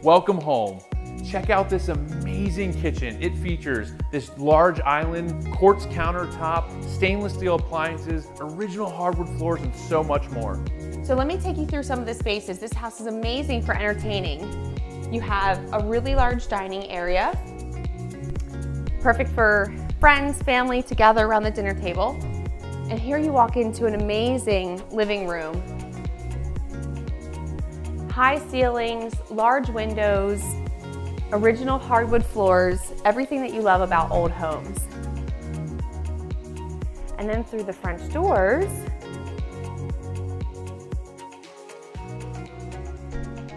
Welcome home. Check out this amazing kitchen. It features this large island, quartz countertop, stainless steel appliances, original hardwood floors, and so much more. So let me take you through some of the spaces. This house is amazing for entertaining. You have a really large dining area, perfect for friends, family, to gather around the dinner table. And here you walk into an amazing living room. High ceilings, large windows, original hardwood floors, everything that you love about old homes. And then through the French doors,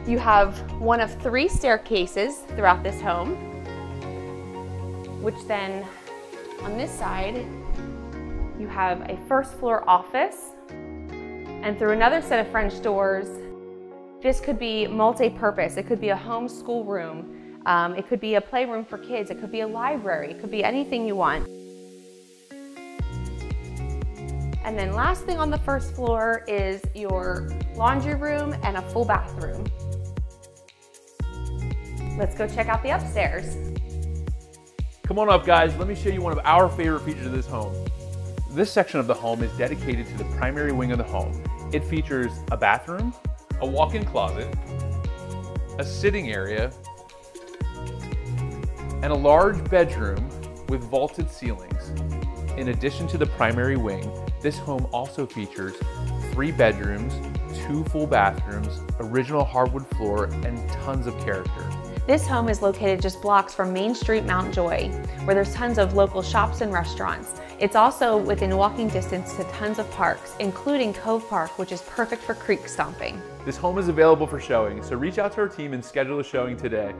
you have one of three staircases throughout this home, which then on this side, you have a first floor office. And through another set of French doors, this could be multi-purpose. It could be a home school room. It could be a playroom for kids, it could be a library, it could be anything you want. And then last thing on the first floor is your laundry room and a full bathroom. Let's go check out the upstairs. Come on up, guys, let me show you one of our favorite features of this home. This section of the home is dedicated to the primary wing of the home. It features a bathroom, a walk-in closet, a sitting area, and a large bedroom with vaulted ceilings. In addition to the primary wing, this home also features 3 bedrooms, 2 full bathrooms, original hardwood floor, and tons of character. This home is located just blocks from Main Street, Mount Joy, where there's tons of local shops and restaurants. It's also within walking distance to tons of parks, including Cove Park, which is perfect for creek stomping. This home is available for showing, so reach out to our team and schedule a showing today.